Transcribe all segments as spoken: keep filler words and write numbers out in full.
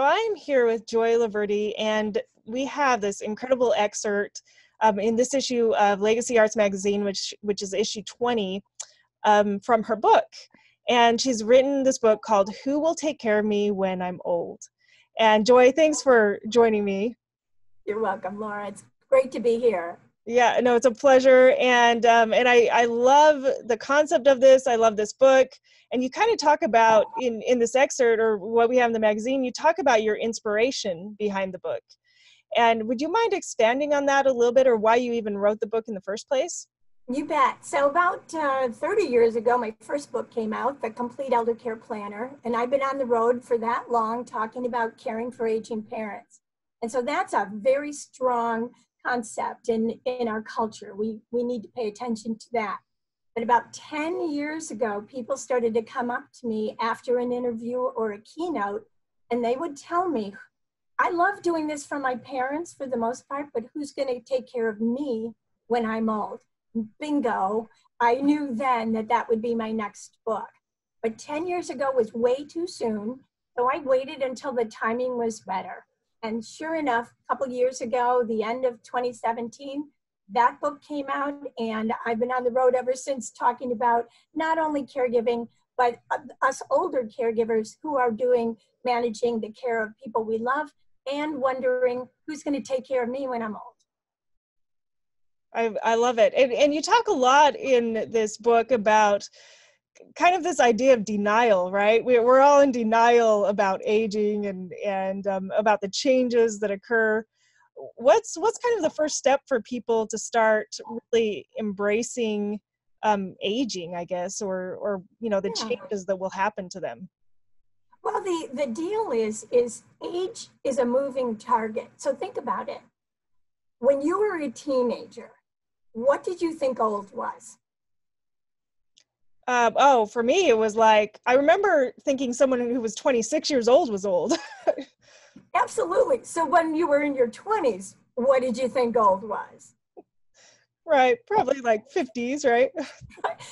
I'm here with Joy Loverde, and we have this incredible excerpt um, in this issue of Legacy Arts Magazine, which, which is issue twenty, um, from her book. And she's written this book called Who Will Take Care of Me When I'm Old? And Joy, thanks for joining me. You're welcome, Laura. It's great to be here. Yeah, no, it's a pleasure. And, um, and I, I love the concept of this. I love this book. And you kind of talk about, in, in this excerpt or what we have in the magazine, you talk about your inspiration behind the book. And would you mind expanding on that a little bit, or why you even wrote the book in the first place? You bet. So about uh, thirty years ago, my first book came out, The Complete Eldercare Planner. And I've been on the road for that long talking about caring for aging parents. And so that's a very strong concept in, in our culture. We, we need to pay attention to that. But about ten years ago, people started to come up to me after an interview or a keynote, and they would tell me, I love doing this for my parents for the most part, but who's going to take care of me when I'm old? Bingo. I knew then that that would be my next book. But ten years ago was way too soon, so I waited until the timing was better. And sure enough, a couple years ago, the end of twenty seventeen, that book came out, and I've been on the road ever since talking about not only caregiving, but us older caregivers who are doing managing the care of people we love and wondering who's going to take care of me when I'm old. I, I love it. And, and you talk a lot in this book about kind of this idea of denial, right? We're, we're all in denial about aging and, and um, about the changes that occur. What's, what's kind of the first step for people to start really embracing um, aging, I guess, or, or you know, the yeah. changes that will happen to them? Well, the, the deal is, is age is a moving target. So think about it. When you were a teenager, what did you think old was? Um, oh, for me, it was like, I remember thinking someone who was twenty-six years old was old. Absolutely. So when you were in your twenties, what did you think old was? Right. Probably like fifties, right?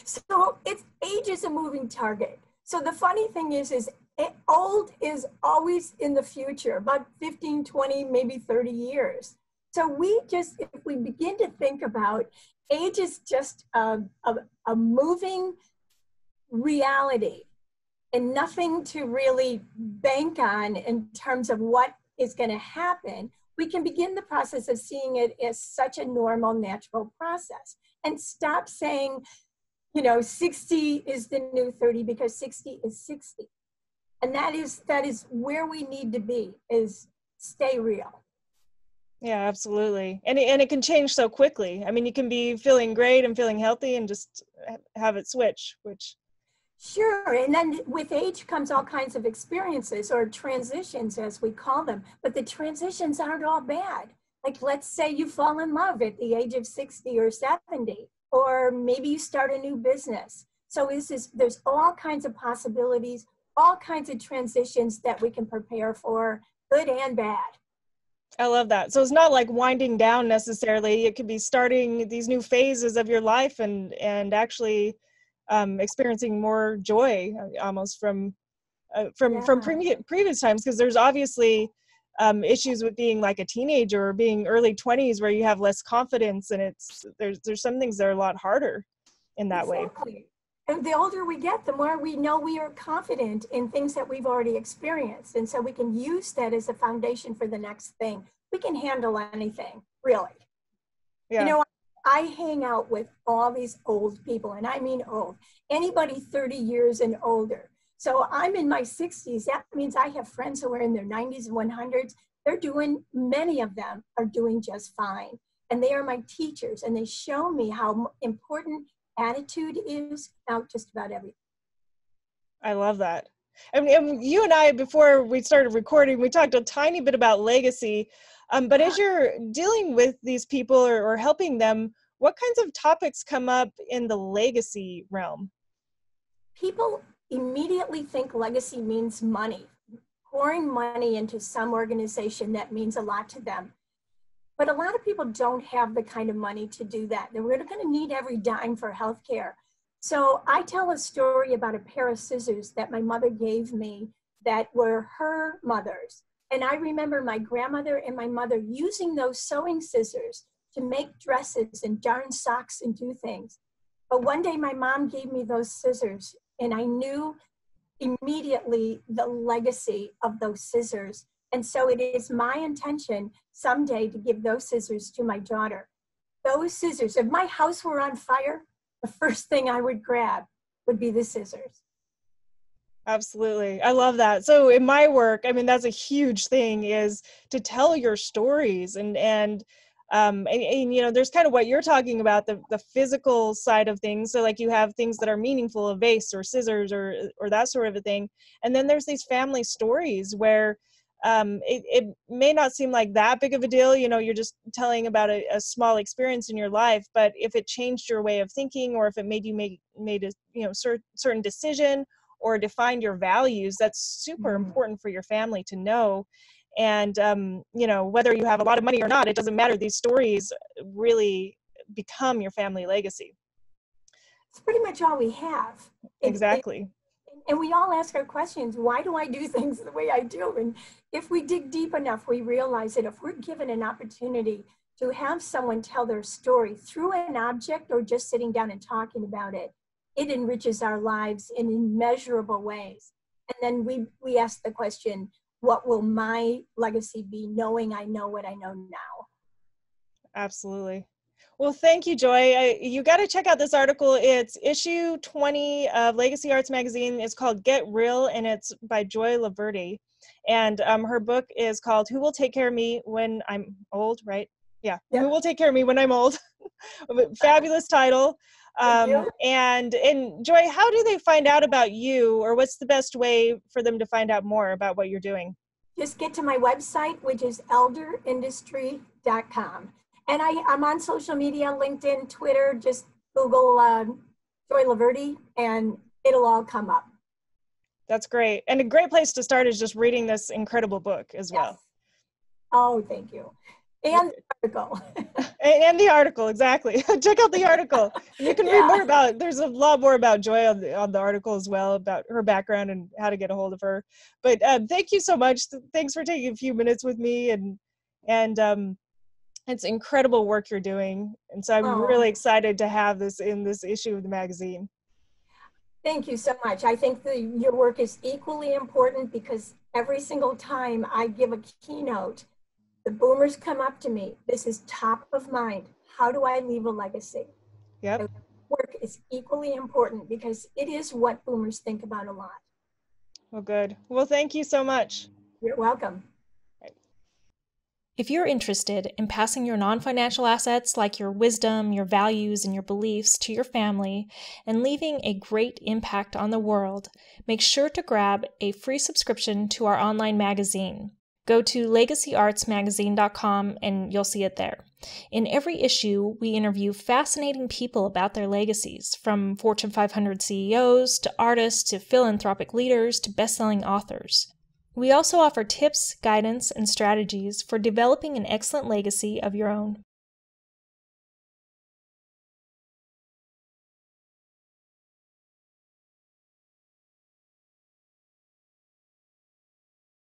So it's age is a moving target. So the funny thing is, is it, old is always in the future, about fifteen, twenty, maybe thirty years. So we just, if we begin to think about age is just a, a, a moving reality and nothing to really bank on in terms of what is going to happen, we can begin the process of seeing it as such a normal, natural process and stop saying, you know, sixty is the new thirty, because sixty is sixty. And that is, that is where we need to be, is stay real. Yeah, absolutely. And it, and it can change so quickly. I mean, you can be feeling great and feeling healthy and just have it switch, which. Sure. And then with age comes all kinds of experiences, or transitions as we call them. But the transitions aren't all bad. Like, let's say you fall in love at the age of sixty or seventy, or maybe you start a new business. So is this, there's all kinds of possibilities, all kinds of transitions that we can prepare for, good and bad. I love that. So it's not like winding down necessarily. It could be starting these new phases of your life and, and actually um, experiencing more joy almost from, uh, from, yeah. from pre previous times. Because there's obviously um, issues with being like a teenager or being early twenties where you have less confidence, and it's, there's, there's some things that are a lot harder in that exactly. way. And the older we get, the more we know we are confident in things that we've already experienced. And so we can use that as a foundation for the next thing. We can handle anything, really. Yeah. You know, I hang out with all these old people, and I mean old. Anybody thirty years and older. So I'm in my sixties. That means I have friends who are in their nineties and hundreds. They're doing, many of them are doing just fine. And they are my teachers, and they show me how important attitude is out just about everything. I love that. And, and you and I, before we started recording, we talked a tiny bit about legacy. Um, but yeah. as you're dealing with these people or, or helping them, what kinds of topics come up in the legacy realm? People immediately think legacy means money, pouring money into some organization that means a lot to them. But a lot of people don't have the kind of money to do that. They're really going to need every dime for healthcare. So I tell a story about a pair of scissors that my mother gave me that were her mother's. And I remember my grandmother and my mother using those sewing scissors to make dresses and darn socks and do things. But one day my mom gave me those scissors, and I knew immediately the legacy of those scissors. And so it is my intention someday to give those scissors to my daughter. Those scissors, if my house were on fire, the first thing I would grab would be the scissors. Absolutely. I love that. So in my work, I mean, that's a huge thing, is to tell your stories and, and, um, and, and, you know, there's kind of what you're talking about, the, the physical side of things. So like you have things that are meaningful, a vase or scissors or, or that sort of a thing. And then there's these family stories where, um, it, it may not seem like that big of a deal. You know, you're just telling about a, a small experience in your life, but if it changed your way of thinking, or if it made you make, made a, you know, cer- certain decision, or define your values, that's super important for your family to know. And, um, you know, whether you have a lot of money or not, it doesn't matter. These stories really become your family legacy. It's pretty much all we have. It, exactly. It, and we all ask our questions, why do I do things the way I do? And if we dig deep enough, we realize that if we're given an opportunity to have someone tell their story through an object or just sitting down and talking about it, it enriches our lives in immeasurable ways. And then we, we ask the question, what will my legacy be, knowing I know what I know now? Absolutely. Well, thank you, Joy. I, you got to check out this article. It's issue twenty of Legacy Arts Magazine. It's called Get Real, and it's by Joy Loverde. And um, her book is called Who Will Take Care of Me When I'm Old, right? Yeah, yeah. Who Will Take Care of Me When I'm Old? Fabulous title. Um, and, and Joy, how do they find out about you, or what's the best way for them to find out more about what you're doing? Just get to my website, which is elder industry dot com. And I, I'm on social media, LinkedIn, Twitter, just Google uh, Joy Loverde, and it'll all come up. That's great. And a great place to start is just reading this incredible book as yes. well. Oh, thank you. And the article. And the article, exactly. Check out the article. You can yeah. read more about it. There's a lot more about Joy on the, on the article as well, about her background and how to get a hold of her. But um, thank you so much. Thanks for taking a few minutes with me. And and um, it's incredible work you're doing. And so I'm oh. really excited to have this in this issue of the magazine. Thank you so much. I think the, your work is equally important, because every single time I give a keynote, the boomers come up to me. This is top of mind. How do I leave a legacy? Yep. So work is equally important, because it is what boomers think about a lot. Well, good. Well, thank you so much. You're welcome. If you're interested in passing your non-financial assets, like your wisdom, your values, and your beliefs, to your family and leaving a great impact on the world, make sure to grab a free subscription to our online magazine. Go to legacy arts magazine dot com and you'll see it there. In every issue, we interview fascinating people about their legacies, from Fortune five hundred C E Os to artists to philanthropic leaders to best-selling authors. We also offer tips, guidance, and strategies for developing an excellent legacy of your own.